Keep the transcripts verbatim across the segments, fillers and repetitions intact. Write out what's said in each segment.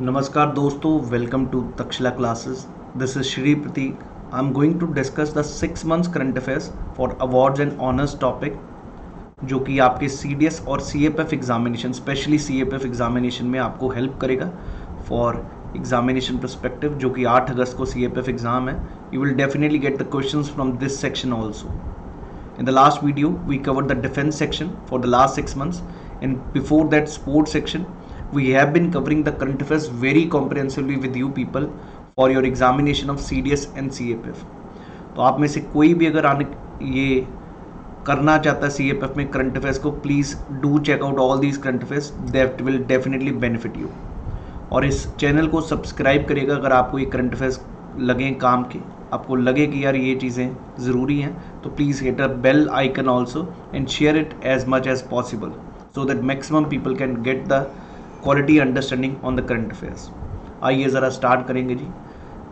नमस्कार दोस्तों, welcome to Takshila classes. This is Shri Prateek. I am going to discuss the six months current affairs for awards and honours topic, जो कि आपके CDS और CAPF examination, specially CAPF examination में आपको help करेगा फॉर एग्जामिनेशन परस्पेक्टिव, जो कि आठ अगस्त को सीएपीएफ एग्जाम है. You will definitely get the questions from this section also. In the last video we covered the defense section for the last six months, and before that sports section. We have been covering the current affairs very comprehensively with you people for your examination of C D S and C A P F. तो आप में से कोई भी अगर आने ये करना चाहता है C A P F में current affairs को, please do check out all these current affairs. That will definitely benefit you. और इस चैनल को सब्सक्राइब करिएगा अगर आपको ये current affairs लगे काम के, आपको लगे कि यार ये चीज़ें ज़रूरी हैं, तो please hit a bell icon also and share it as much as possible so that maximum people can get the quality understanding on the current affairs. आइए ज़रा स्टार्ट करेंगे जी.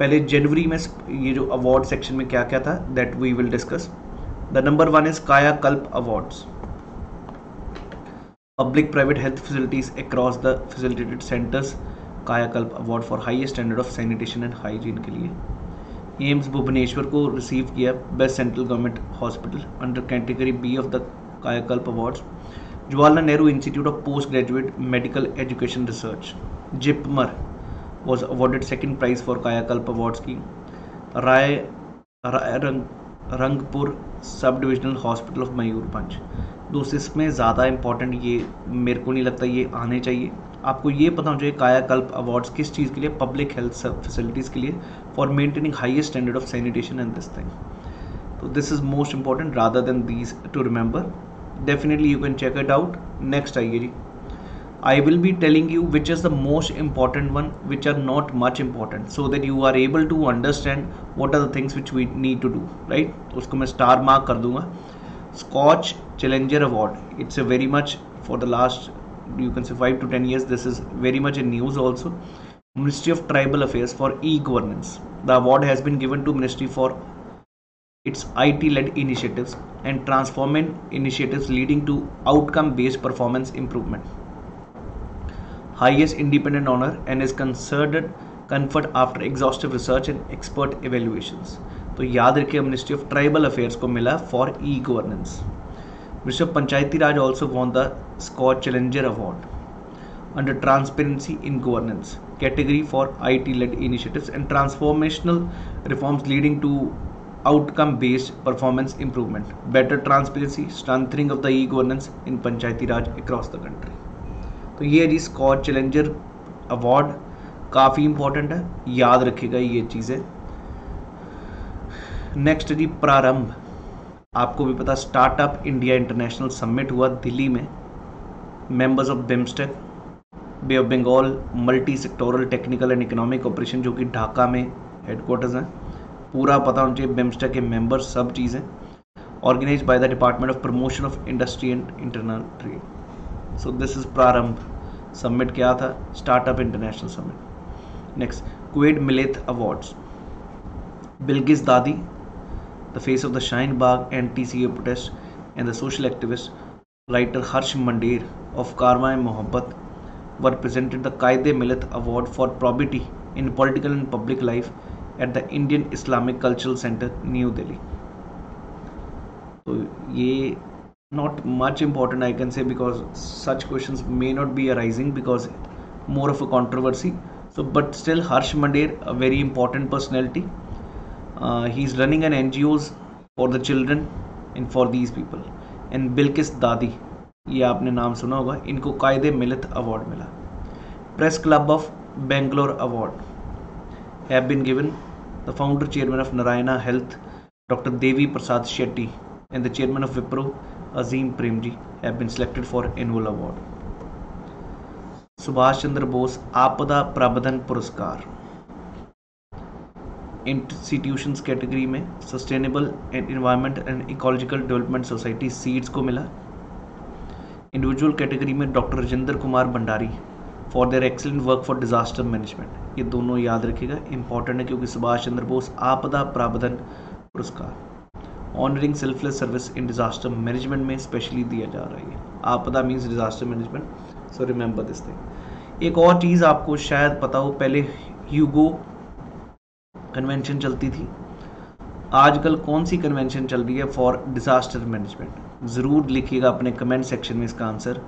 पहले जनवरी में ये जो अवार्ड सेक्शन में क्या क्या था, that we will discuss. The number one is Kayakalp awards. Public private health facilities across the facilitated centres. Kayakalp award for highest standard of sanitation and hygiene के लिए. एम्स भुवनेश्वर को रिसीव किया best central government hospital under category B of the Kayakalp awards. Jawaharlal Nehru institute of post graduate medical education research JIPMER was awarded second prize for Kayakalp awards की. राय रंग, Rangpur sub divisional hospital of Mayurbhanj. दोस्त, इसमें ज़्यादा इम्पॉर्टेंट ये मेरे को नहीं लगता ये आने चाहिए. आपको ये पता होना चाहिए कायाकल्प अवार्ड्स किस चीज़ के लिए, पब्लिक हेल्थ फैसिलिटीज़ के लिए, for maintaining highest standard of sanitation and this thing. तो this is most important rather than these to remember. Definitely you can check it out. Next आइए जी. I will be telling you which is the most important one, which are not much important, so that you are able to understand what are the things which we need to do right. उसको मैं star mark कर दूंगा. Skoch challenger award, it's a very much for the last you can say five to ten years this is very much in news also. Ministry of Tribal Affairs for e-governance. The award has been given to ministry for its I T led initiatives and transforming initiatives leading to outcome based performance improvement. Highest independent honor and is considered conferred after exhaustive research and expert evaluations. तो याद रखिए Ministry of Tribal Affairs को मिला for e-governance. Ministry of Panchayati Raj also won the Scotch Challenge Award under Transparency in Governance category for I T led initiatives and transformational reforms leading to outcome-based performance improvement, better transparency, strengthening of the e-governance in Panchayati Raj across the country. तो ये जी Scotch Challenge Award काफ़ी important है, याद रखिएगा ये चीज़ें. Next जी प्रारंभ. आपको भी पता स्टार्टअप इंडिया इंटरनेशनल समिट हुआ दिल्ली में. Members of BIMSTEC, bay of Bengal multi sectoral technical and economic operation, जो कि ढाका में हेडक्वार्टर्स हैं. पूरा पता होना चाहिए बिम्स्टेक के मेंबर्स, सब चीज़ें. Organise by the department of promotion of industry and internal trade. So this is Prarambh summit. क्या था? Startup international summit. Next Quaid Millath awards. Bilkis Dadi, the face of the Shine Bagh anti C A protest, and the social activist writer Harsh Mandir of Karvaa-e-Mohabbat were presented the Qaid-e Millat Award for probity in political and public life at the Indian Islamic Cultural Center, New Delhi. So, ये not much important I can say because such questions may not be arising because more of a controversy. So, but still Harsh Mandir, a very important personality. Uh, he is running an N G Os for the children and for these people. And Bilkis Dadi, ये आपने नाम सुना होगा, इनको कायदे Millat award मिला. Press club of Bangalore award have been given the founder chairman of Narayana health doctor Devi Prasad Shetty and the chairman of Wipro Azim Premji have been selected for annual award. Subhash Chandra Bose आपदा प्रबंधन पुरस्कार इंस्टीट्यूशंस कैटेगरी में sustainable and environment and ecological development society seeds को मिला. Individual category में doctor Jinder Kumar Bhandari for their excellent work for disaster management. ये दोनों याद रखिएगा, इंपॉर्टेंट है क्योंकि सुभाष चंद्र बोस आपदा प्रबंधन पुरस्कार honouring selfless service in disaster management में स्पेशली दिया जा रहा है. आपदा means disaster management, so remember this thing. एक और चीज़ आपको शायद पता हो, पहले ह्यूगो कन्वेंशन चलती थी, आजकल कौन सी कन्वेंशन चल रही है फॉर डिज़ास्टर मैनेजमेंट? ज़रूर लिखिएगा अपने कमेंट सेक्शन में इसका आंसर,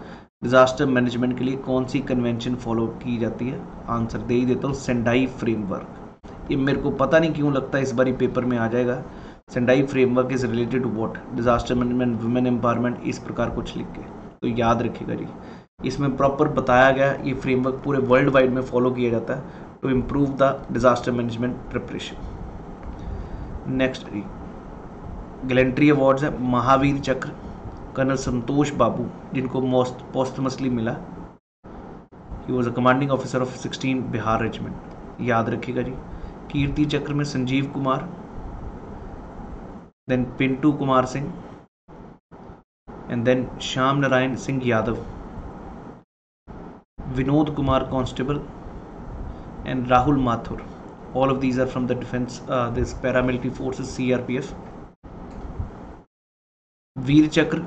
डिज़ास्टर मैनेजमेंट के लिए कौन सी कन्वेंशन फॉलो की जाती है। आंसर दे ही देता हूँ, सेंडाई फ्रेमवर्क। ये मेरे को पता नहीं क्यों लगता इस बार पेपर में आ जाएगा, Sendai framework is related to what, disaster management, women empowerment, इस प्रकार कुछ लिख के, तो याद रखिएगा जी। इसमें प्रॉपर बताया गया ये फ्रेमवर्क पूरे वर्ल्ड वाइड में फॉलो किया जाता है to improve the disaster management preparation. Next जी गैलेंट्री अवार्ड्स है, महावीर चक्र कर्नल संतोष बाबू जिनको मोस्ट पोस्टमसली मिला, he was a commanding officer of sixteen Bihar regiment, याद रखिएगा जी। कीर्ति चक्र में Sanjeev Kumar, then Pintu Kumar Singh and then Shyam Narayan Singh Yadav, Vinod Kumar constable and Rahul Mathur, all of these are from the defence, this paramilitary forces CRPF. Vir Chakra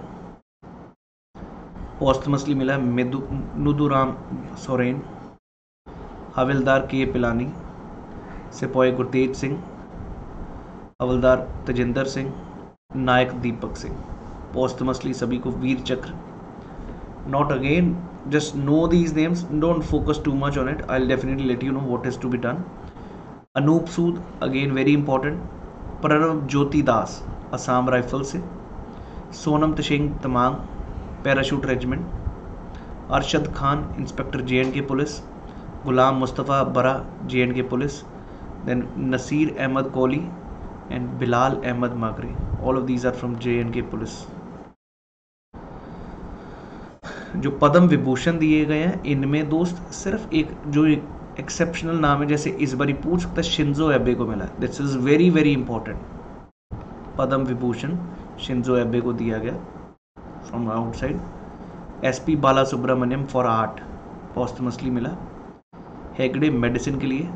posthumously मिला मेदु नुदुराम सोरेन, हवलदार के पिलानी, सिपाही गुरतेज सिंह, हवलदार तेजिंदर सिंह, नायक दीपक सिंह, पोस्टमसली सभी को Vir Chakra. Not again, just know these names, don't focus too much on it, I'll definitely let you know what is to be done। Anup Sood, again very important, Pranav Jyoti Das Assam Rifle se, Sonam Tashing Tamang Parachute Regiment, Arshad Khan Inspector J and K Police, Gulam Mustafa Bara J and K Police, then Nasir Ahmed Kohli and Bilal Ahmed Magri, all of these are from J and K Police। जो पद्म विभूषण दिए गए हैं इनमें दोस्त सिर्फ एक जो एक एक्सेप्शनल नाम है, जैसे इस बारी पूछ सकता है शिंजो एबे को मिला, this is very very important, Padma Vibhushan Shinzo Abe को दिया गया from outside. SP Bala Subrahmanyam for art posthumously मिला, हेगड़े मेडिसिन के लिए,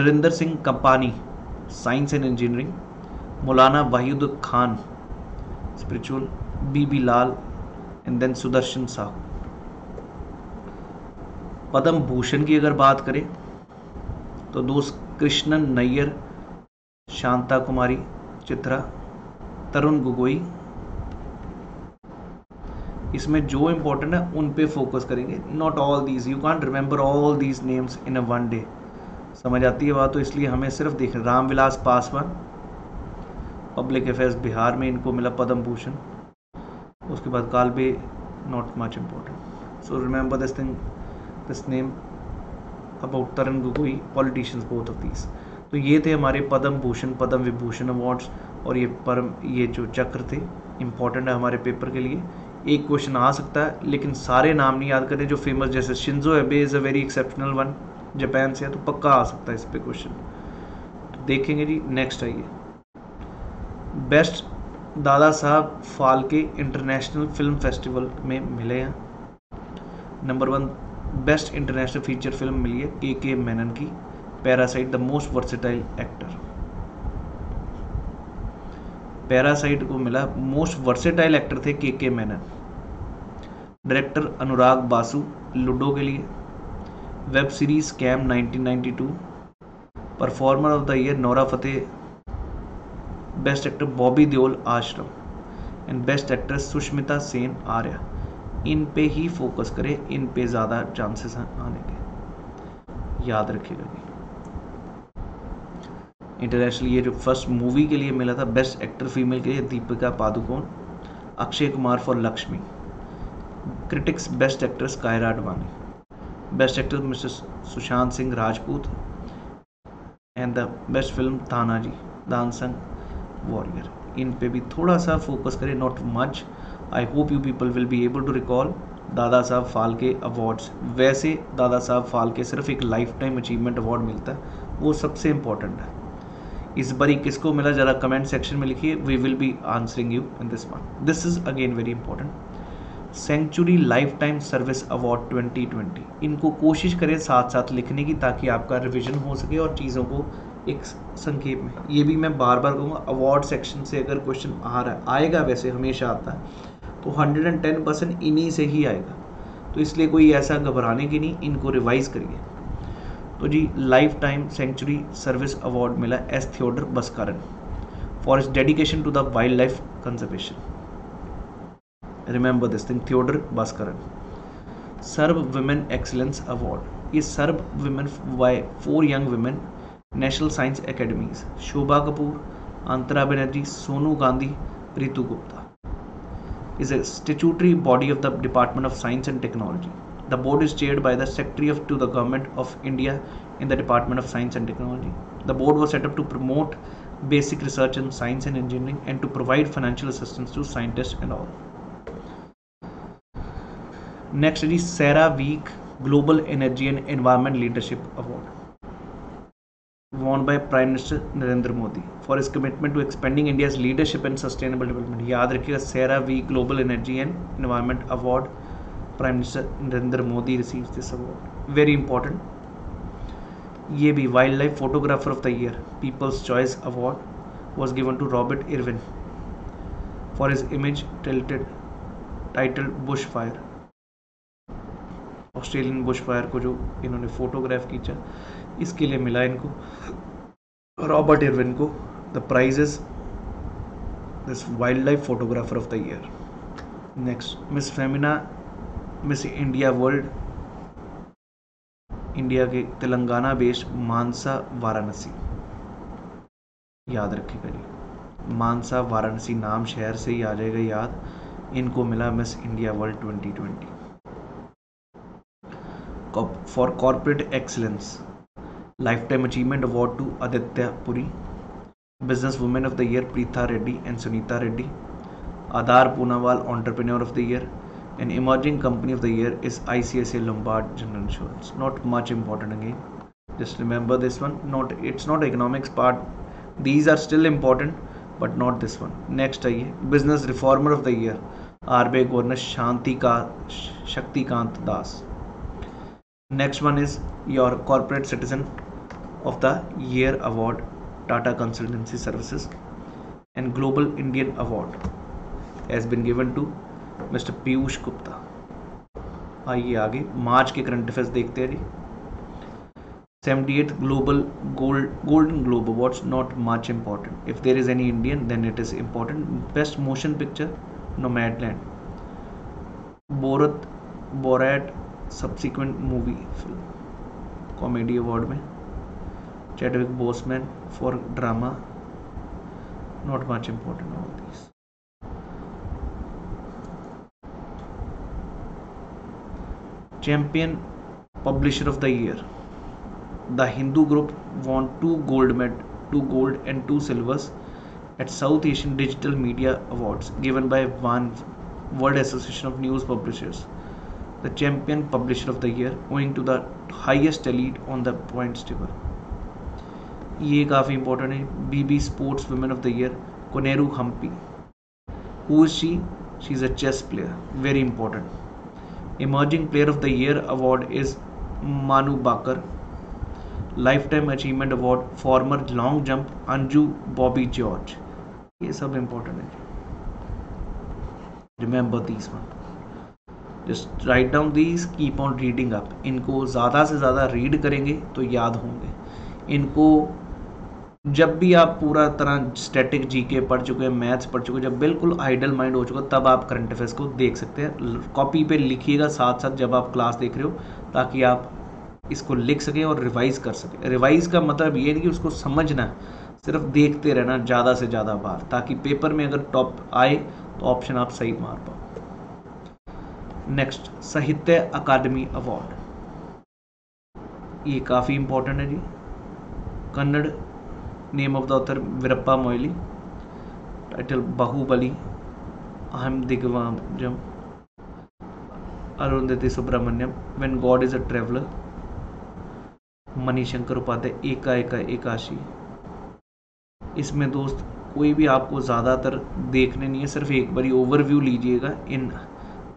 Narendra Singh company science and engineering, Maulana Wahid Khan spiritual, B B Lal and then Sudarshan Sahoo. Padma Bhushan की अगर बात करें तो दोस्त कृष्णन नैयर, शांता कुमारी चित्रा, तरुण गोगोई, इसमें जो इम्पोर्टेंट है उन पे फोकस करेंगे। Not all these, you can't remember all these names in a one day, समझ आती है बात, तो इसलिए हमें सिर्फ देखना। रामविलास पासवान पब्लिक अफेयर्स बिहार में इनको मिला पद्म भूषण, उसके बाद Kalbe, not much important, so remember this thing this name about Tarun Gogoi, politicians both of these. तो ये थे हमारे पद्म भूषण, पद्म विभूषण अवार्ड्स और ये परम ये जो चक्र थे, इम्पॉर्टेंट है हमारे पेपर के लिए। एक क्वेश्चन आ सकता है, लेकिन सारे नाम नहीं याद करते जो फेमस, जैसे Shinzo Abe is a very exceptional one, Japan से है तो पक्का आ सकता है इस पर क्वेश्चन, तो देखेंगे जी। नेक्स्ट आइए, बेस्ट दादा Saheb Phalke international film festival में मिले हैं। Number one best international feature film मिली है के के मेनन की, parasite the most versatile actor, parasite को मिला, मोस्ट वर्सेटाइल एक्टर थे K K Menon. Director Anurag Basu ludo के लिए, web series scam nineteen ninety two, performer of the year Nora Fateh, best actor Bobby Deol Aashram and best actress Sushmita Sen Aarya. इन पे ही focus करें, इन पे ज़्यादा चांसेस हैं आने के, याद रखिएगा जी। इंटरनेशनल ये जो फर्स्ट मूवी के लिए मिला था बेस्ट एक्टर फीमेल के लिए Deepika Padukone, Akshay Kumar for Lakshmi, critics best actress Kiara Advani, best actor mister Sushant Singh Rajput and the best film Tanhaji the unsung warrior. इन पे भी थोड़ा सा फोकस करें, not much. I hope you people will be able to recall Dada Saheb Phalke awards. वैसे दादा साहब फाल्के सिर्फ एक लाइफ टाइम अचीवमेंट अवार्ड मिलता है, वो सबसे इम्पोर्टेंट है। इस बारी किसको मिला जरा कमेंट सेक्शन में लिखिए, we will be answering you in this one, this is again very important. Century lifetime service award twenty twenty, इनको कोशिश करें साथ साथ लिखने की ताकि आपका रिविजन हो सके और चीज़ों को एक संक्षेप में। ये भी मैं बार बार कहूँगा, अवार्ड सेक्शन से अगर क्वेश्चन आ रहा है, आएगा वैसे हमेशा आता है, तो हंड्रेड एंड टेन परसेंट इन्हीं से ही आएगा। तो इसलिए कोई ऐसा घबराने की नहीं, इनको रिवाइज करिए। तो जी lifetime century service award मिला S Theodore Baskaran for his dedication to the wildlife conservation. Remember this thing, Theodore Baskaran. SERB women excellence award, ये SERB women by four young women national science academies, Shobha Kapoor, Antara Banerjee, Sonu Gandhi, Ritu Gupta. Is a statutory body of the department of science and technology. The board is chaired by the Secretary of to the Government of India in the Department of Science and Technology. The board was set up to promote basic research in science and engineering and to provide financial assistance to scientists and all. Next is Sarah Week Global Energy and Environment Leadership Award, won by Prime Minister Narendra Modi for his commitment to expanding India's leadership in sustainable development. याद रखिएगा, Sarah Week Global Energy and Environment Award. Prime minister Narendra Modi receives this award, very important. ये भी wildlife photographer of the year people's choice award was given to Robert Irwin for his image tilted title bush fire. Australian bush fire को जो इन्होंने photograph खींचा, इसके लिए मिला इनको, रॉबर्ट इरविन को, the prize is this wildlife photographer of the year. Next miss Femina miss India world, India के तेलंगाना बेस्ड मानसा वाराणसी, याद रखिएगा जी, मानसा वाराणसी नाम शहर से ही आ जाएगा याद। इनको मिला miss India World twenty twenty. For corporate excellence lifetime achievement award to Aditya Puri, business women of the year Preeta Reddy and Sunita Reddy, Adar Poonawalla entrepreneur of the year. An emerging company of the year is I C I C I Lombard General Insurance. Not much important again. Just remember this one. Not it's not economics part. These are still important, but not this one. Next आइए Business Reformer of the Year. R B I Governor Shanti Ka Shaktikant Das. Next one is your Corporate Citizen of the Year Award, Tata Consultancy Services, and Global Indian Award has been given to mister Piyush Gupta. आइए आगे March के current affairs देखते हैं जी। Seventy eight global gold golden globe awards, not much important. If there is any Indian then it is important. Best motion picture Nomadland, Borat Borat subsequent movie film. Comedy award में Chadwick Boseman for drama, not much important all this. Champion Publisher of the Year, the Hindu Group won two gold med, two gold and two silvers at South Asian Digital Media Awards given by one World Association of News Publishers. The Champion Publisher of the Year owing to the highest tally on the points table. ये काफी important है। B B Sports Women of the Year Koneru Hampi. Who is she? She is a chess player. Very important. Emerging Player of the Year Award is Manu Bakar. Lifetime Achievement Award former long jump Anju Bobby George. ये सब important है। Remember these one. Just write down these. Keep on reading up. इनको ज़्यादा से ज़्यादा read करेंगे तो याद होंगे। इनको जब भी आप पूरा तरह स्टैटिक जीके पढ़ चुके हैं, मैथ्स पढ़ चुके हैं, जब बिल्कुल आइडल माइंड हो चुका तब आप करंट अफेयर्स को देख सकते हैं। कॉपी पे लिखिएगा साथ साथ जब आप क्लास देख रहे हो, ताकि आप इसको लिख सकें और रिवाइज कर सकें। रिवाइज का मतलब ये नहीं कि उसको समझना, सिर्फ देखते रहना ज़्यादा से ज़्यादा बार, ताकि पेपर में अगर टॉप आए तो ऑप्शन आप सही मार पाओ। नेक्स्ट साहित्य अकादमी अवार्ड, ये काफ़ी इम्पोर्टेंट है जी। Kannada, name of the author Veerappa Moily, title Bahubali, अहम दिग्गजम, Arundhathi Subramaniam, when God is a traveller, Manishankar Upadhyay, एका एका एकाशी। इसमें दोस्त कोई भी आपको ज़्यादातर देखने नहीं है, सिर्फ एक बारी ओवरव्यू लीजिएगा इन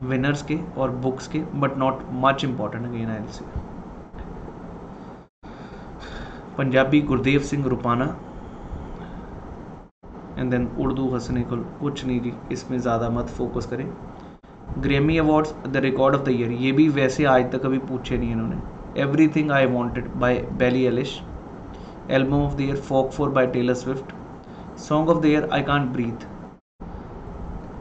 विनर्स के और बुक्स के, but not much important again I will say. Punjabi Gurdev Singh Rupana and then Urdu Hasan, कुछ नहीं जी, इसमें ज़्यादा मत फोकस करें। Grammy awards the record of the year, ये भी वैसे आज तक अभी पूछे नहीं इन्होंने। Everything I wanted by Billie Eilish, album of the year folklore by Taylor Swift, song of the year I can't breathe,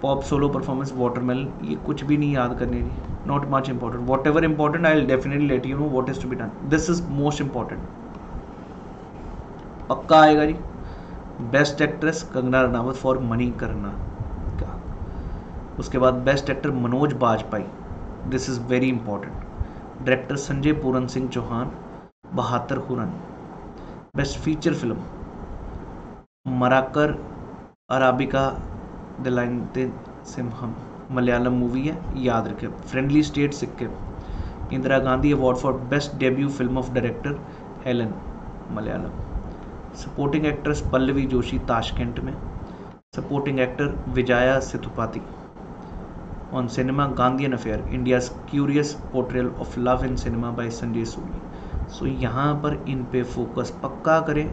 pop solo performance watermelon, ये कुछ भी नहीं याद करने की, not much important. Whatever important I will definitely let you know what is to be done, this is most important. पक्का आएगा जी। Best actress Kangana Ranaut for Manikarnika क्या, उसके बाद best actor Manoj Bajpayee, this is very important. Director Sanjay Puran Singh Chauhan, Bahattar Hoorain. Best feature film Marakkar Arabikadalinte Simham, Malayalam movie है, याद रखें। Friendly state Sikkim. Indira Gandhi award for best debut film of director Helen, Malayalam. Supporting actress Pallavi Joshi Tashkent में, supporting actor Vijay Sethupathi. On cinema Gandhian affair, India's curious portrayal of love in cinema by Sanjay Suri. So यहाँ पर इन पे focus पक्का करें,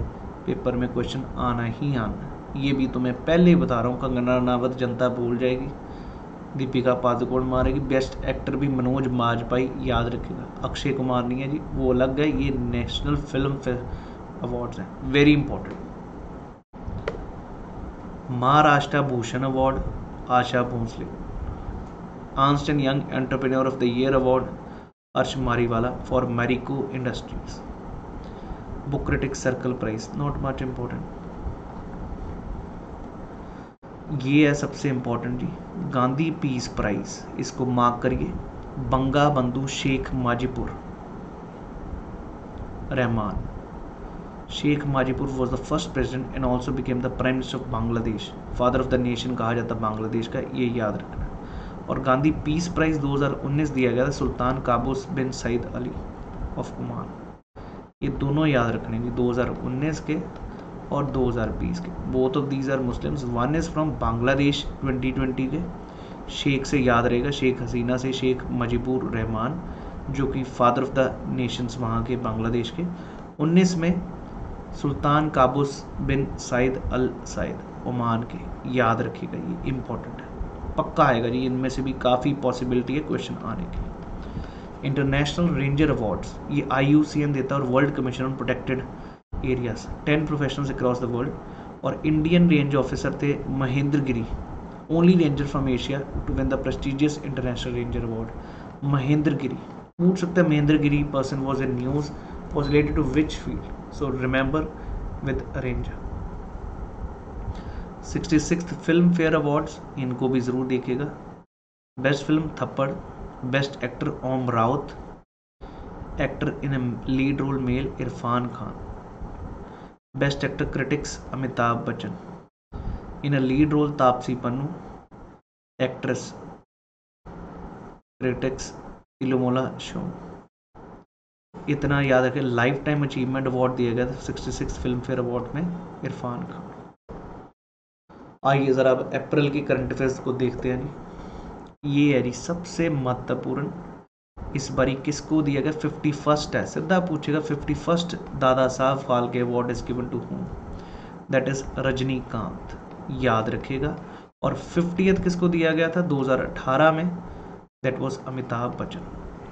paper में क्वेश्चन आना ही आना। ये भी तो मैं पहले ही बता रहा हूँ, कंगना रनावत जनता भूल जाएगी, दीपिका पादुकोण मारेगी। बेस्ट एक्टर भी मनोज बाजपेयी याद रखेगा, अक्षय कुमार नहीं है जी, वो अलग है, ये नेशनल फिल्म अवार्ड्स हैं, very important. Maharashtra Bhushan award Asha Bhosle, Ernst and Young entrepreneur of the year award Harsh Mariwala for Marico industries. Book critic circle prize, not much important. ये है सबसे इम्पोर्टेंट जी, गांधी पीस प्राइज, इसको मार्क करिए। Bangabandhu Sheikh Mujibur Rahman, Sheikh Mujibur was the first president and also became the prime minister of Bangladesh, father of the nation कहा जाता है बांग्लादेश का, ये याद रखना। और गांधी पीस प्राइज़ दो हज़ार उन्नीस दिया गया था Sultan Qaboos bin Said Ali of Oman, ये दोनों याद रखने की, दो हज़ार उन्नीस के और दो हज़ार बीस के। Both of these are Muslims, one is from Bangladesh twenty twenty के, शेख से याद रहेगा, शेख हसीना से शेख माजीपुर रहमान, जो कि फादर ऑफ द नेशंस वहाँ के बांग्लादेश के। उन्नीस में Sultan Qaboos bin Said Al Said Oman के, याद रखिएगा, ये इम्पोर्टेंट है, पक्का आएगा जी। इनमें से भी काफ़ी पॉसिबिलिटी है क्वेश्चन आने की। इंटरनेशनल रेंजर अवार्ड्स, ये आई यू सी एन देता है और world commission on protected areas, ten professionals across the world. और इंडियन रेंज ऑफिसर थे Mahendra Giri, only ranger from Asia to win the prestigious international ranger award, Mahendra Giri. पूछ सकते हैं Mahendra Giri person was in news was related to which field, so remember with ranger। Sixty sixth Filmfare awards, इनको भी ज़रूर देखिएगा। Best film Thappad, best actor Om Raut, actor in lead role male Irrfan Khan. Best actor critics Amitabh Bachchan, in lead role Taapsee Pannu, actress critics इलोमोला शो, इतना याद रखें। Life time achievement award दिया गया था sixty six Filmfare award में इरफान खान। आइए ज़रा अब अप्रैल की करंट अफेयर्स को देखते हैं जी। ये है जी सबसे महत्वपूर्ण, इस बारी किसको दिया गया, फिफ्टी फर्स्ट है, सीधा पूछेगा fifty first Dada Saheb Phalke award is given to whom, that is Rajinikanth, याद रखेगा। और फिफ्टीथ किसको दिया गया था दो हज़ार अठारह में, दैट वॉज अमिताभ बच्चन,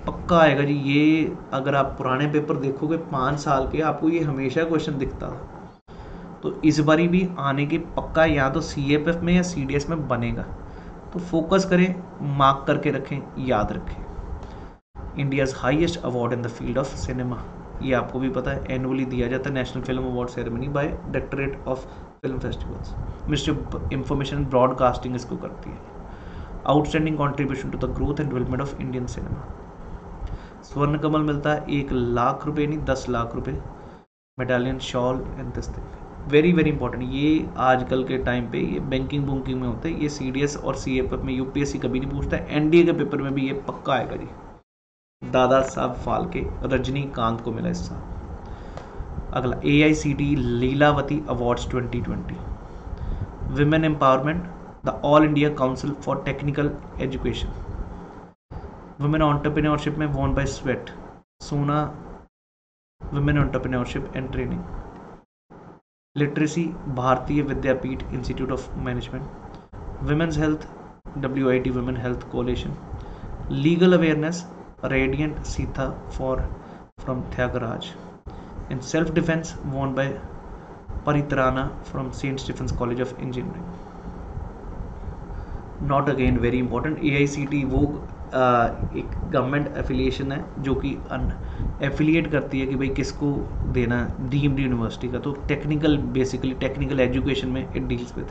पक्का आएगा जी। ये अगर आप पुराने पेपर देखोगे पाँच साल के, आपको ये हमेशा क्वेश्चन दिखता था, तो इस बारी भी आने के पक्का, या तो सीएपीएफ में या सीडीएस में बनेगा, तो फोकस करें, मार्क करके रखें, याद रखें। India's highest award in the field of cinema, ये आपको भी पता है, एनुअली दिया जाता है, national film award ceremony by directorate of film festivals, ministry information broadcasting इसको करती है। Outstanding contribution to the growth and development of Indian cinema, Swarna Kamal मिलता है एक लाख रुपए नहीं दस लाख रुपए, मेडालियन शॉल एंड दस्ते, वेरी वेरी इंपॉर्टेंट। ये आजकल के टाइम पे ये बैंकिंग बुकिंग में होते हैं, ये सीडीएस और सीएपीएफ में, यूपीएससी कभी नहीं पूछता, एनडीए के पेपर में भी ये पक्का आएगा जी। दादा साहब फाल्के रजनीकांत को मिला इस साल। अगला AICTE Lilavati awards twenty twenty, women empowerment, the all India council for technical education, women entrepreneurship में वॉन बाय स्वेट Sona, women entrepreneurship and training, literacy भारतीय Vidyapeeth institute of management, women's health W I T women health coalition, legal awareness radiant सीता for from Thyagaraj, and self defence won by Paritrana from Saint Stephen's college of engineering. Not again very important, A I C T वो Uh, एक government affiliation है जो कि affiliate करती है कि भाई किसको देना डीम्ड यूनिवर्सिटी का. तो टेक्निकल बेसिकली टेक्निकल एजुकेशन में it deals with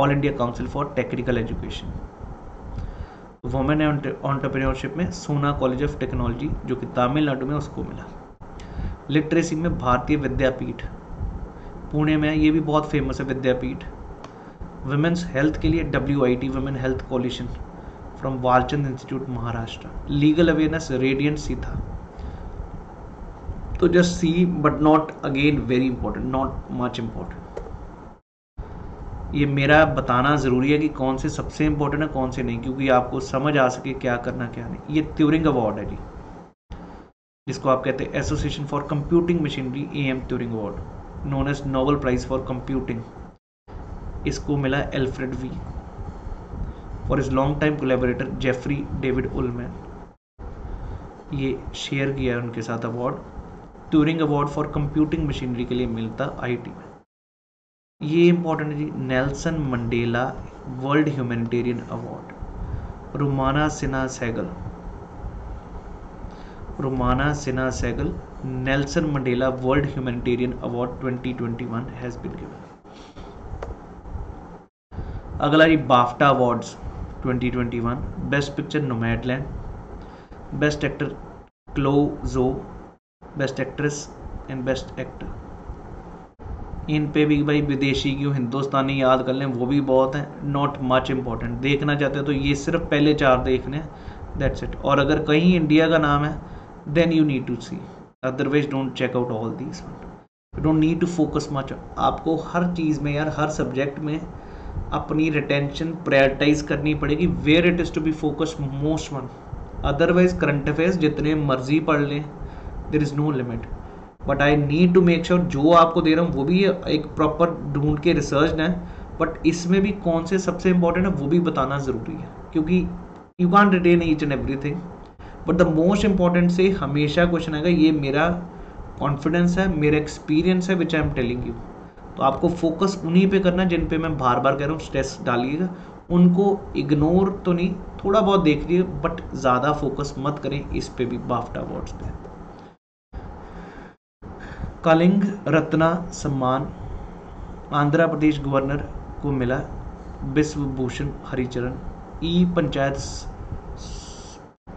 all India council for technical education. Women entrepreneurship में सोना कॉलेज ऑफ टेक्नोलॉजी जो कि तमिलनाडु में उसको मिला. लिटरेसी में भारतीय विद्यापीठ पुणे में, ये भी बहुत फेमस है विद्यापीठ. वुमेन्स हेल्थ के लिए W I T women health coalition from Walchand institute Maharashtra. Legal awareness radiant सीधा. तो just see, but not again very important, not much important. ये मेरा बताना जरूरी है कि कौन से सबसे इंपॉर्टेंट है कौन से नहीं, क्योंकि आपको समझ आ सके क्या करना क्या नहीं. ये ट्यूरिंग अवार्ड है जी, जिसको आप कहते हैं association for computing machinery, A M Turing award known as Nobel prize for computing. इसको मिला एल्फ्रेड वी और इस longtime collaborator Jeffrey David Ullman, ये शेयर किया है उनके साथ award. Turing award for computing machinery के लिए मिलता आईटी में. ये इंपॉर्टेंट है जी, Nelson Mandela world humanitarian award Rumana Sinha Sehgal. Rumana Sinha Sehgal Nelson Mandela world humanitarian award twenty twenty one has been given. अगला जी BAFTA awards twenty twenty one, best picture Nomadland, best actor क्लोजो, best actress and best actor. इन पे भी भाई विदेशी क्यों हिंदुस्तानी याद कर लें वो भी बहुत है, नॉट मच इम्पॉर्टेंट. देखना चाहते हो तो ये सिर्फ पहले चार देखने, दैट्स इट. और अगर कहीं इंडिया का नाम है then you need to see, otherwise don't check out all these, don't need to focus much. आपको हर चीज़ में यार हर सब्जेक्ट में अपनी रिटेंशन प्रायोरिटाइज करनी पड़ेगी where it is to be focus most one. Otherwise current affairs जितने मर्जी पढ़ लें, there is no limit, but I need to make sure जो आपको दे रहा हूँ वो भी एक प्रॉपर ढूंढ के रिसर्च है, बट इसमें भी कौन से सबसे इंपॉर्टेंट है वो भी बताना ज़रूरी है, क्योंकि you can't retain each and everything, but the most important से हमेशा क्वेश्चन आएगा. ये मेरा कॉन्फिडेंस है, मेरा एक्सपीरियंस है which I am telling you. तो आपको फोकस उन्हीं पे करना जिन पे मैं बार बार कह रहा हूँ स्ट्रेस डालिएगा, उनको इग्नोर तो नहीं, थोड़ा बहुत देख लीजिए, बट ज़्यादा फोकस मत करें इस पे भी बाफ्टा अवार्ड्स पे. कलिंग रत्ना सम्मान आंध्र प्रदेश गवर्नर को मिला विश्वभूषण हरिचरण. ई पंचायत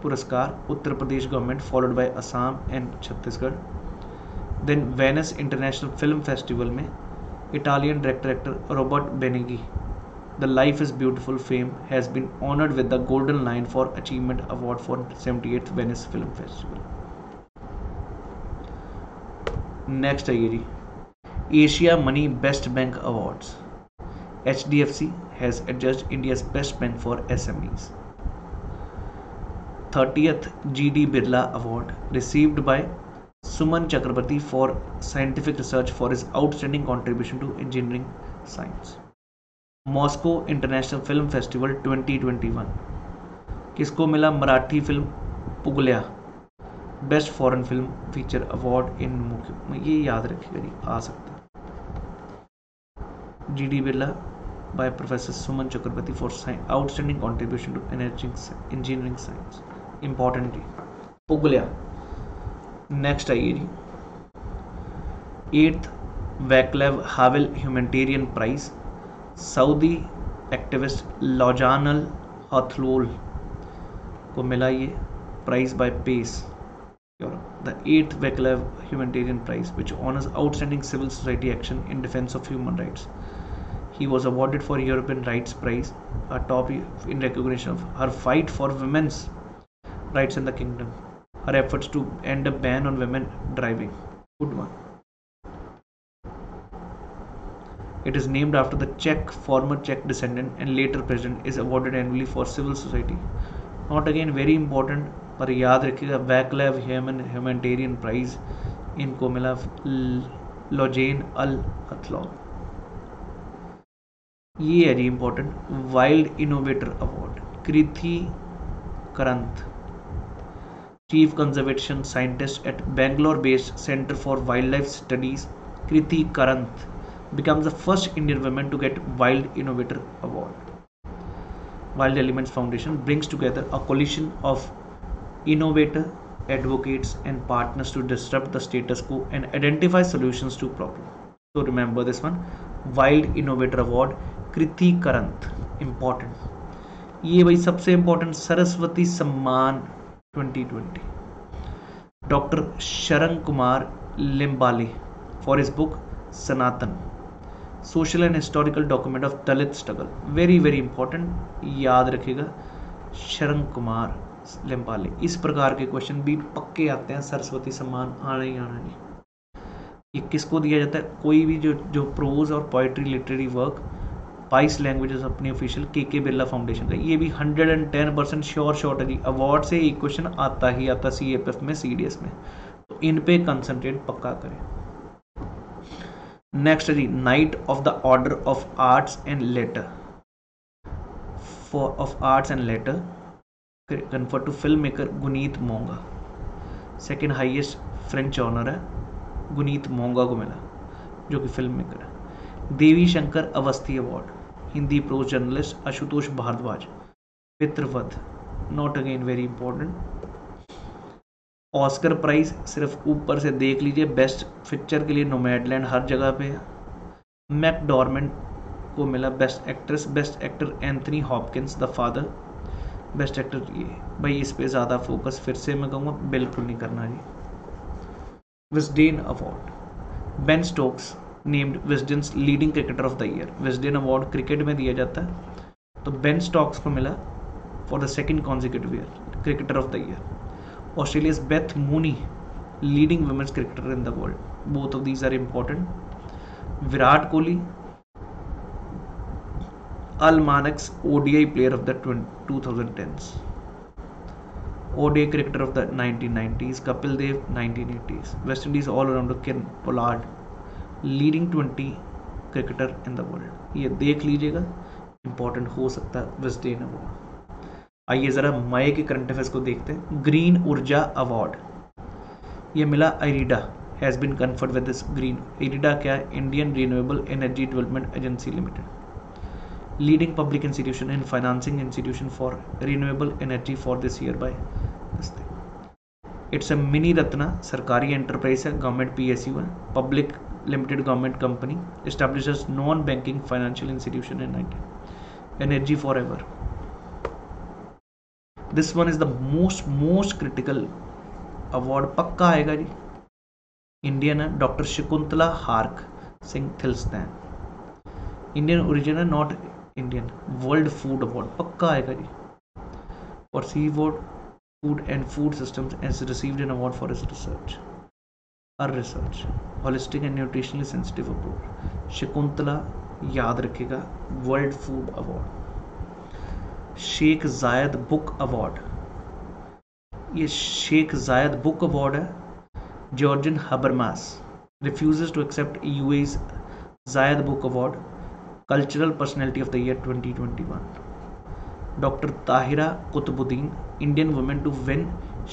पुरस्कार Uttar Pradesh government followed by Assam and Chhattisgarh. Then Venice international film festival में Italian director actor Robert Benigni, The Life is Beautiful fame has been honored with the Golden Lion for Achievement Award for seventy eighth Venice Film Festival. Next है ये जी Asia Money Best Bank Awards. H D F C has adjudged India's best bank for S M Es. Thirtieth G D Birla Award received by Suman Chakraborty for scientific research for is outstanding contribution to engineering science. Moscow international film festival twenty twenty one किसको मिला Marathi film Pugalya best foreign film feature award in मुख्य, ये याद रखिएगा जी, आ सकता G D Birla by professor Suman Chakraborty for outstanding contribution to engineering science. Important जी पुगल्या. नेक्स्ट आइए जी eighth Vaclav Havel humanitarian prize Saudi activist Loujain Hathloul को मिला ये prize by PACE Europe. The eighth Vaclav humanitarian prize which honours outstanding civil society action in defence of human rights. He was awarded for European rights prize a top in recognition of her fight for women's rights in the kingdom. Her efforts to end a ban on women driving. Good one. It is named after the Czech former Czech descendant and later president. Is awarded annually for civil society. Not again very important, पर याद रखिएगा वैक्लेव humanitarian prize इनको मिला Lausanne अल Hathloul. ये है जी important, wild innovator award Krithi Karanth, chief conservation scientist at Bangalore based centre for wildlife studies, Krithi Karanth becomes the first Indian woman to get Wild Innovator Award. Wild Elements Foundation brings together a coalition of innovator, advocates and partners to disrupt the status quo and identify solutions to problems. So remember this one, Wild Innovator Award, Kriti Karanth, important. ये भाई सबसे important Saraswati सम्मान twenty twenty. Doctor Sharan Kumar Limbale for his book Sanatan. Social and historical document of Dalit struggle, very very important, याद रखिएगा शरण कुमार लिम्बाले. इस प्रकार के क्वेश्चन भी पक्के आते हैं, सरस्वती सम्मान आना ही आना ही. ये किसको दिया जाता है? कोई भी जो जो प्रोज और पोइट्री लिटरेरी वर्क बाईस लैंग्वेजेस अपने ऑफिशियल के के बिरला फाउंडेशन का, ये भी hundred and ten percent sure short है जी, अवार्ड से एक क्वेश्चन आता ही आता सी ए पी एफ में, सी डी एस में, तो इन पे कंसनट्रेट पक्का करें. नेक्स्ट है जी knight of the order of arts and letter for of arts and letter conferred to film maker Guneet Monga. Second highest French honour है, गुनीत मोंगा को मिला जो कि फिल्म मेकर है. Devi Shankar Awasthi award, Hindi prose journalist Ashutosh Bhardwaj, Pitrvadh, not again very important. Oscar prize सिर्फ ऊपर से देख लीजिए, बेस्ट पिक्चर के लिए नोमैडलैंड हर जगह पे है. मैकडॉर्मेंट को मिला best actress, best actor Anthony Hopkins the father, best actor. ये भाई इस पे ज़्यादा फोकस फिर से मैं कहूँगा बिल्कुल नहीं करना जी. Wisden award, Ben Stokes named Wisden's leading cricketer of the year. Wisden award cricket में दिया जाता है, तो बेन स्टोक्स को मिला for the second consecutive year cricketer of the year. Australia's Beth Mooney, leading women's cricketer in the world. Both of these are important. Virat Kohli, Almanak's O D I player of the twenty tens. O D I cricketer of the nineteen nineties. Kapil Dev, nineteen eighties. West Indies all-rounder Ken Pollard, leading twenty cricketer in the world. ये देख लीजिएगा, important हो सकता है Wisden Award. आइए ज़रा मई के current affairs को देखते हैं. ग्रीन ऊर्जा अवार्ड ये मिला IREDA, has been conferred with this green. आइरिडा क्या है? Indian renewable energy development agency limited, leading public institution and financing institution for renewable energy for this year by this thing. It's a mini Ratna, सरकारी enterprise है, government P S U है, public limited government company, establishes non banking financial institution in nineteen energy for ever. This one is the most most critical award, पक्का आएगा जी, Indian है doctor Shakuntala hark Singh Thilsted, Indian origin है, not Indian. World food award पक्का आएगा जी, और sea board food and food systems has received an award for its research और research holistic and nutritionally sensitive approach. Shakuntala याद रखेगा, world food award. Sheikh Zayed book award, ये Sheikh Zayed book award है. Jurgen Habermas refuses to accept US Zayed book award, cultural personality of the year twenty twenty one. Doctor Tahira Qutbuddin, Indian women to win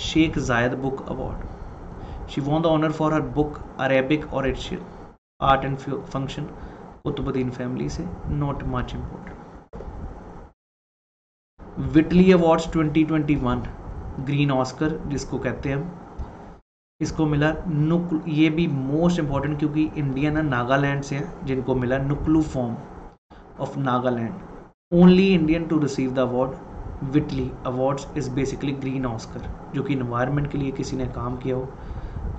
Sheikh Zayed book award. She won the honour for her book Arabic और Asian art and function, Qutbuddin family से, not much important. Whitley awards twenty twenty one, green Oscar जिसको कहते हैं हम, इसको मिला नुक, ये भी मोस्ट इम्पॉर्टेंट क्योंकि इंडियन है, नागालैंड से हैं, जिनको मिला Nuklu Phom of Nagaland, only Indian to receive the award. Whitley awards is basically green Oscar जो कि इन्वायरमेंट के लिए किसी ने काम किया हो,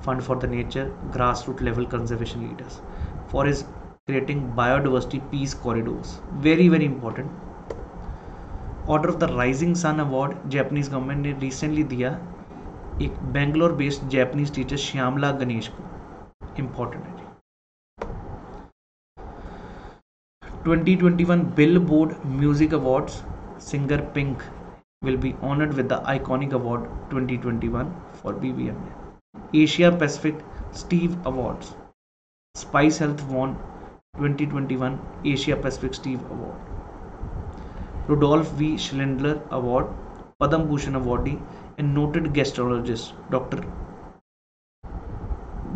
fund for the nature, grass root level conservation leaders for is creating biodiversity peace corridors, very very important. Order of the rising sun award Japanese government ने रिसेंटली दिया एक Bangalore based Japanese teacher Shyamala Ganesh को, इम्पोर्टेंट है. Twenty twenty one Billboard music awards, singer Pink will be honoured with the iconic award twenty twenty one for BBM. Asia Pacific Stevie awards, Spice Health von twenty twenty-one Asia Pacific Steve Award, Rodolph V. Schindler Award, Padma Bhushan awardee and noted gastrologist Doctor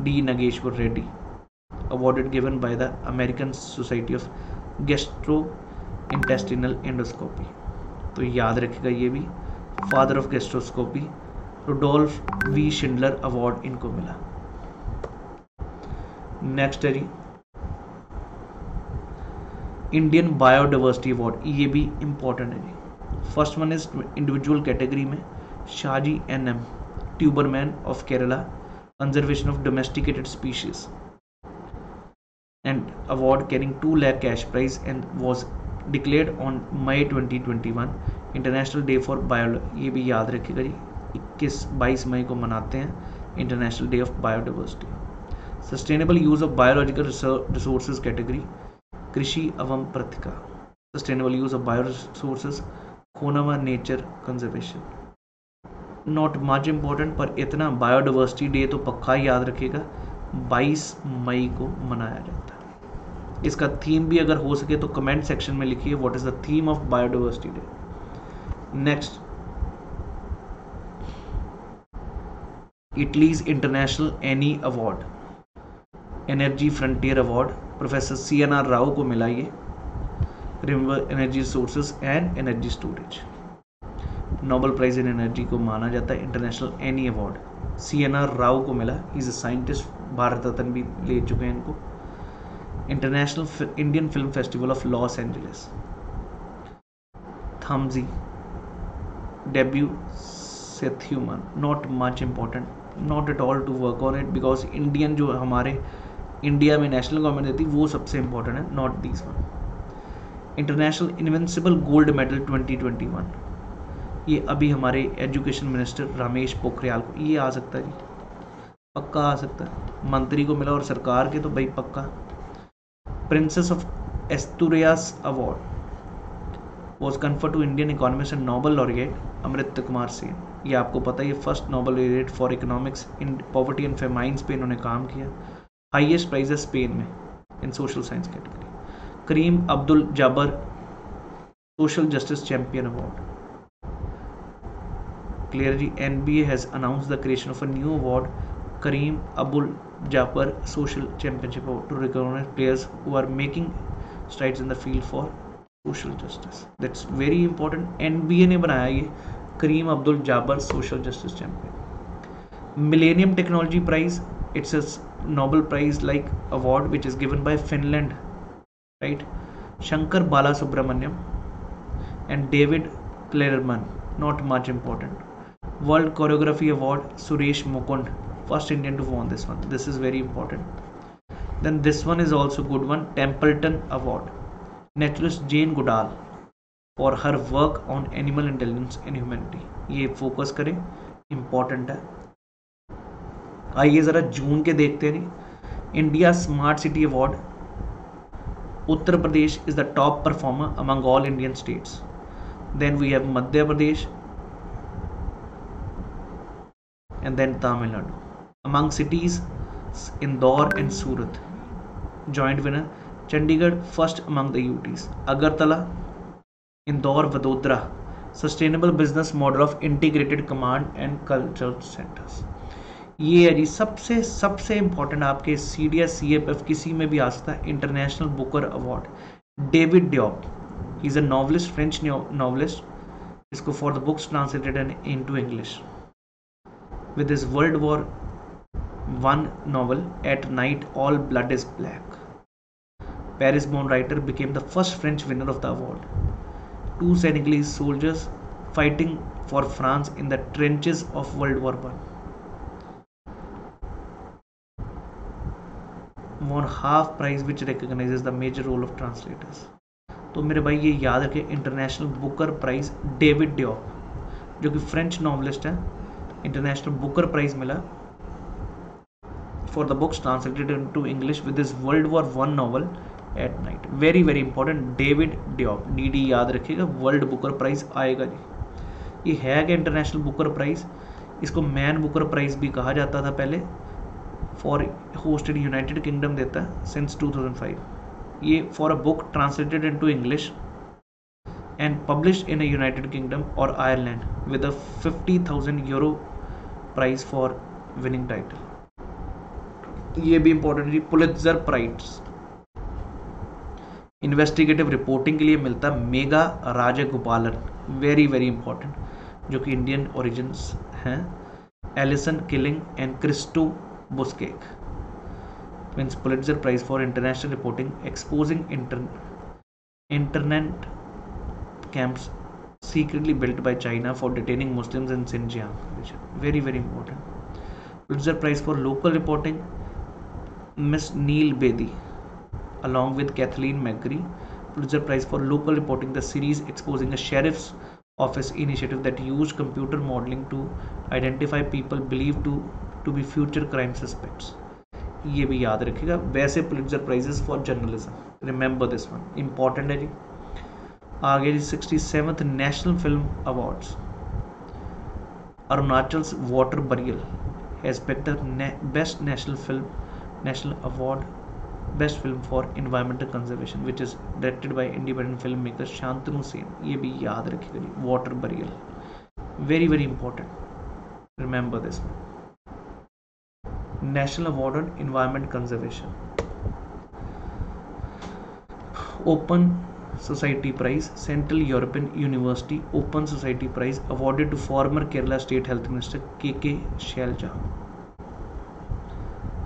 D. Nageshwar Reddy, awarded given by the American Society of Gastrointestinal Endoscopy. तो याद रखेगा ये भी, father of gastroscopy Rudolf V Schindler award इनको मिला। Next है जी Indian biodiversity award, ये भी इंपॉर्टेंट है जी। First one is individual category में शाजी एन एम ट्यूबरमैन of Kerala, conservation of domesticated species and award carrying two lakh cash prize and was declared on May twenty twenty one, international day for biology. ये भी याद रखिएगा जी, इक्कीस बाईस मई को मनाते हैं international day of biodiversity. Sustainable use of biological resources category कृषि एवं प्रतिका, sustainable use of bio resources Khonoma nature conservation. Not much important, पर इतना बायोडाइवर्सिटी डे तो पक्का याद रखेगा, बाईस मई को मनाया जाता है। इसका थीम भी अगर हो सके तो कमेंट सेक्शन में लिखिए what is the theme of biodiversity day. Next Italy's international Eni award, energy frontier award professor C N R Rao को मिला ये, remember energy resources and energy storage. Nobel prize in energy को माना जाता है international Eni award, C N R Rao को मिला, is a scientist, Bharat Ratna भी ले चुके हैं इनको। International Indian film festival of Los Angeles, थम्जी डेब्यू सेथ्यूमन, not much important, not at all to work on it because Indian जो हमारे इंडिया में नेशनल गवर्नमेंट देती है वो सबसे इंपॉर्टेंट है, not this one. International invincible gold medal twenty twenty one, ये अभी हमारे एजुकेशन मिनिस्टर रमेश पोखरियाल को, ये आ सकता है जी, पक्का आ सकता है, मंत्री को मिला और सरकार के तो भाई पक्का। Princess of Asturias award was conferred to Indian economist and Nobel laureate Amrit Kumar Sen, ये आपको पता है first Nobel laureate for economics in poverty and famines पे इन्होंने काम किया। हाईएस्ट प्राइज है स्पेन में in social science category. Kareem Abdul Jabbar social justice champion award, clear जी। NBA has announce the creation of a new award Kareem Abdul Jabbar social championship award to recognise players who are making strides in the field for social justice, that's very important. NBA ने बनाया ये Kareem Abdul Jabbar social justice champion. Millennium technology prize, it's is Nobel Prize like award which is given by Finland, right? Shankar Balasubramaniam and David Klerman, not much important. World Choreography Award, Suresh Mukund, first Indian to won this one. This is very important. Then this one is also good one, Templeton Award, naturalist Jane Goodall for her work on animal intelligence and humanity. ये focus करें, important है। आइए ज़रा जून के देखते हैं जी। India smart city award, Uttar Pradesh is the top performer among all Indian states, then we have Madhya Pradesh and then Tamil Nadu. Among cities Indore and Surat joint winner, Chandigarh first among the UTs, Agartala Indore Vadodara. Sustainable business model of integrated command and cultural centres, ये है जी सबसे सबसे important आपके C D S C F F किसी में भी आ सकता है। International Booker award David Diop, he is a novelist, French novelist, इसको for the books translated and into English with his world war one novel at night all blood is black. Paris born writer became the first French winner of the award, to Senegalese soldiers fighting for France in the trenches of world war one, won half prize which recognizes the major role of translators। तो मेरे भाई ये याद रखें, international Booker prize David Diop जो कि French novelist है, international Booker prize मिला for the books translated into English with his world war one novel at night, very very important. David Diop D D याद रखिएगा, world Booker prize आएगा जी। ये है क्या इंटरनेशनल बुकर प्राइज, इसको Man Booker prize भी कहा जाता था पहले, फॉर होस्टेड यूनाइटेड किंगडम देता है सिंस टू थाउजेंड फाइव। ये for a book translated into English and published in United Kingdom और Ireland with a fifty thousand euro prize for winning title. ये भी इंपॉर्टेंट है, पुलित्जर प्राइज इन्वेस्टिगेटिव रिपोर्टिंग के लिए मिलता Megha Rajagopalan, very very important, जो कि इंडियन ओरिजिन्स हैं। Alison Killing and Christo Buschek wins Pulitzer prize for international reporting exposing internet camps secretly built by China for detaining Muslims in Xinjiang region. Very, very important. Pulitzer Prize for local reporting, Miss Neil Bedi, along with Kathleen McGree. Pulitzer Prize for local reporting, the series exposing a sheriff's office initiative that used computer modeling to identify people believed to to be future crime suspects. ये भी याद रखिएगा। वैसे Pulitzer Prizes for journalism. Remember this one. Important है जी। आगे sixty seventh national film awards, Arunachal's water burial has picked the best national film national award best film for environmental conservation which is directed by independent film maker Shantanu Sen. ये भी याद रखिएगा जी, water burial, very very important, remember this. National award on environment conservation, open Society Prize, Central European University Open Society Prize awarded to former Kerala State Health Minister K K Shailaja.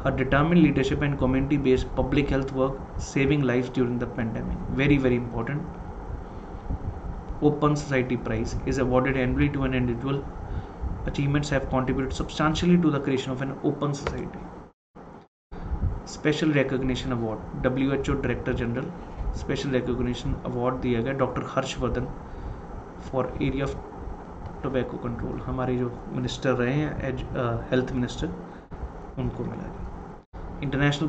Her determined leadership and community-based public health work saving lives during the pandemic. Very, very important. Open Society Prize is awarded annually to an individual. Achievements have contributed substantially to the creation of an open society. Special Recognition Award, W H O Director General. Special recognition award दिया गया doctor Harshvardhan for area of tobacco control, हमारे जो minister रहे हैं as health minister उनको मिला गया। International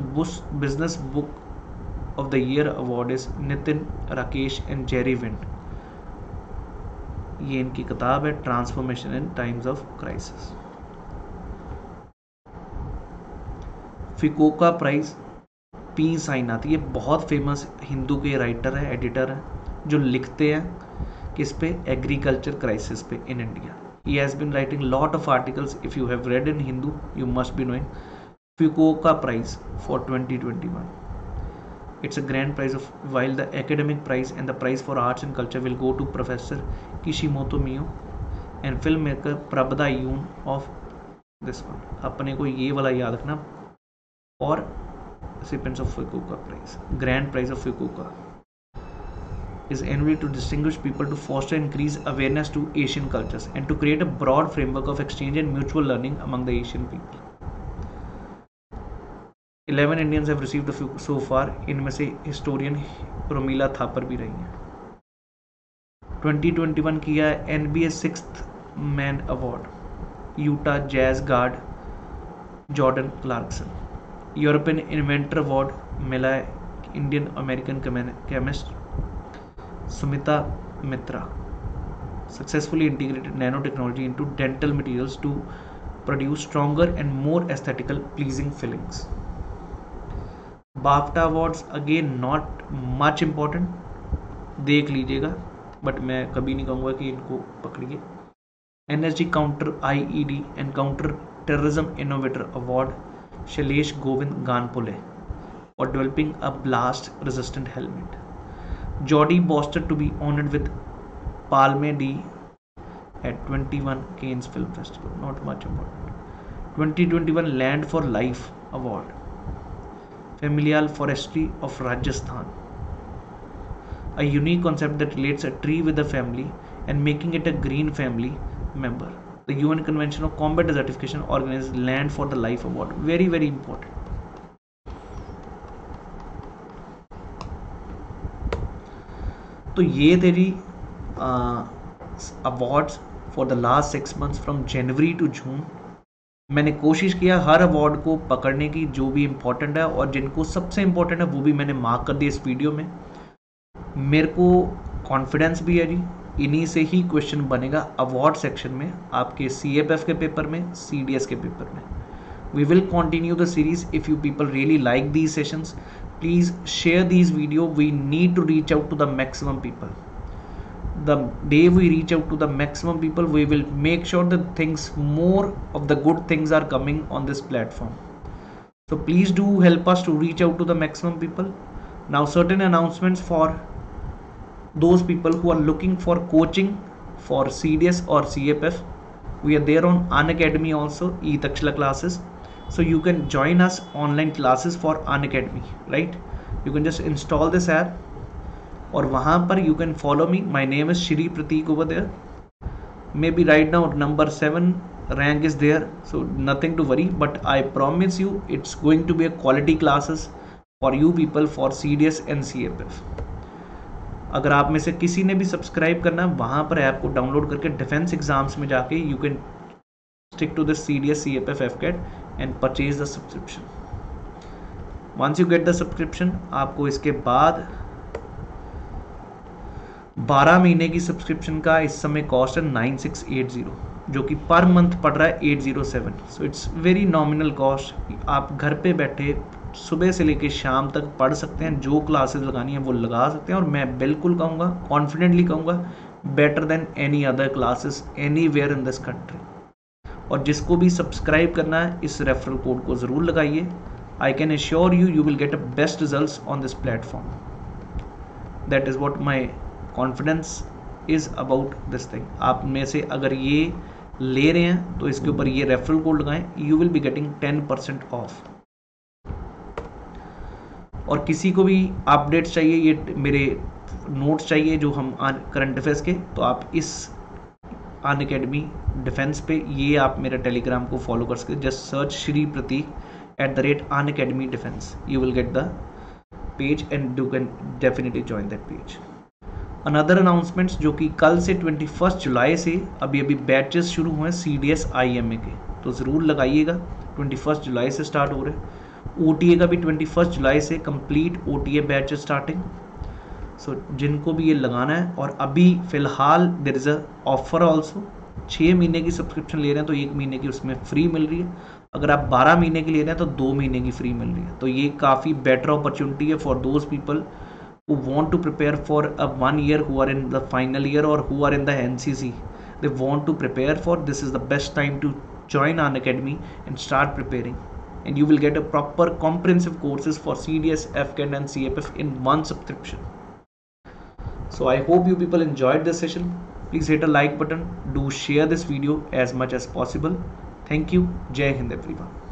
business book of the year award is Nitin Rakesh and Jerry Wind, ये इनकी किताब है transformation in times of crisis. Fukuoka prize P Sainath, ये बहुत फेमस हिंदू के राइटर हैं, एडिटर हैं, जो लिखते हैं किस पे, एग्रीकल्चर क्राइसिस पे in India. He has been writing lot of articles, if you have read in Hindu you must be knowing. Fukuoka prize for twenty twenty one, it's a grand prize of while the academic prize and the prize for arts and culture will go to professor Kishimoto मियो and film maker Prabda Yoon of this one. अपने को ये वाला याद रखना, और recipients of Fukuoka Prize, Grand Prize of Fukuoka is annually to distinguish people to foster increased awareness to Asian cultures and to create a broad framework of exchange and mutual learning among the Asian people. eleven Indians have received the Fukuoka so far, इनमें से historian Romila Thapar भी रही हैं। twenty twenty-one किया N B A sixth Man Award, Utah Jazz guard Jordan Clarkson। European inventor award मिला है Indian American chemist Sumita Mitra, successfully integrated nano technology into dental materials to produce stronger and more aesthetical pleasing fillings. BAFTA awards again not much important, देख लीजिएगा, but मैं कभी नहीं कहूँगा कि इनको पकड़िए। Energy counter IED and counter terrorism innovator award Shailesh Govind Ganpule और developing a blast resistant helmet. Jodie Foster to be honoured with Palme d at twenty one Cannes film festival, not much important. Twenty twenty one land for life award, familial forestry of Rajasthan, a unique concept that relates a tree with a family and making it a green family member. The U N Convention on Combat Desertification organized Land for the Life Award, very very important. तो ये तेरी awards for the last six months from January to June. मैंने कोशिश किया हर award को पकड़ने की जो भी इम्पोर्टेंट है, और जिनको सबसे इम्पोर्टेंट है वो भी मैंने मार्क कर दिया इस वीडियो में। मेरे को कॉन्फिडेंस भी है जी, इन्हीं से ही क्वेश्चन बनेगा अवार्ड सेक्शन में, आपके C A P F के पेपर में, C D S के पेपर में। We will continue the series. If you people really like these sessions Please share these video. We need to reach out to the maximum people. The day we reach out to the maximum people, we will make sure that things, more of the good things are coming on this platform. So please do help us to reach out to the maximum people. Now certain announcements for those people who are looking for coaching for C D S or C A P F. We are there on Unacademy also, e-Takshala classes. So you can join us online classes for Unacademy, right? You can just install this app और वहाँ पर you can follow me. My name is Sri Pratik over there. Maybe right now number seven rank is there, so nothing to worry. But I promise you, it's going to be a quality classes for you people for C D S and C A P F. अगर आप में से किसी ने भी subscribe करना, वहाँ पर ऐप को डाउनलोड करके डिफेंस एग्जाम्स में जाके you can stick to the C D S, C A P F, F C A T and purchase the subscription. Once you get the subscription, आपको इसके बाद बारह महीने की सब्सक्रिप्शन का इस समय कॉस्ट है नाइन सिक्स एट ज़ीरो, जो कि पर मंथ पड़ रहा है eight zero seven. So it's very nominal cost. आप घर पे बैठे सुबह से लेकर शाम तक पढ़ सकते हैं, जो क्लासेस लगानी है वो लगा सकते हैं. और मैं बिल्कुल कहूँगा, कॉन्फिडेंटली कहूँगा, better than any other classes anywhere in this country. और जिसको भी सब्सक्राइब करना है, इस रेफरल कोड को ज़रूर लगाइए. I can assure you you will get a best results on this platform. That is what my confidence is about this thing. आप में से अगर ये ले रहे हैं तो इसके ऊपर ये रेफरल कोड लगाएं, you will be getting ten percent off. और किसी को भी अपडेट्स चाहिए, ये मेरे नोट्स चाहिए जो हम करंट अफेयर्स के, तो आप इस अनअकैडमी डिफेंस पे ये आप मेरा टेलीग्राम को फॉलो कर सकते. Just search Shri Prateek at the rate Unacademy defence, you will get the page and you can definitely join that page. Another announcements, जो कि कल से ट्वेंटी फर्स्ट जुलाई से अभी अभी बैचेस शुरू हुए C D S I M A के, तो ज़रूर लगाइएगा. ट्वेंटी फर्स्ट जुलाई से स्टार्ट हो रहे. ओ टी ए का भी ट्वेंटी फर्स्ट जुलाई से complete O T A batch starting. So so, जिनको भी ये लगाना है. और अभी फ़िलहाल there is a offer also. छः महीने की सब्सक्रिप्शन ले रहे हैं तो एक महीने की उसमें फ्री मिल रही है. अगर आप बारह महीने की ले रहे हैं तो दो महीने की फ्री मिल रही है. तो ये काफ़ी बेटर अपॉर्चुनिटी है for those people who want to prepare for a one year, who are in the final year और who are in the N C C, they want to prepare for this. Is the best time to join Unacademy and start preparing. And you will get a proper comprehensive courses for C D S, F CAT and C F F in one subscription. So I hope you people enjoyed this session. Please hit a like button. Do share this video as much as possible. Thank you. Jai Hind everyone.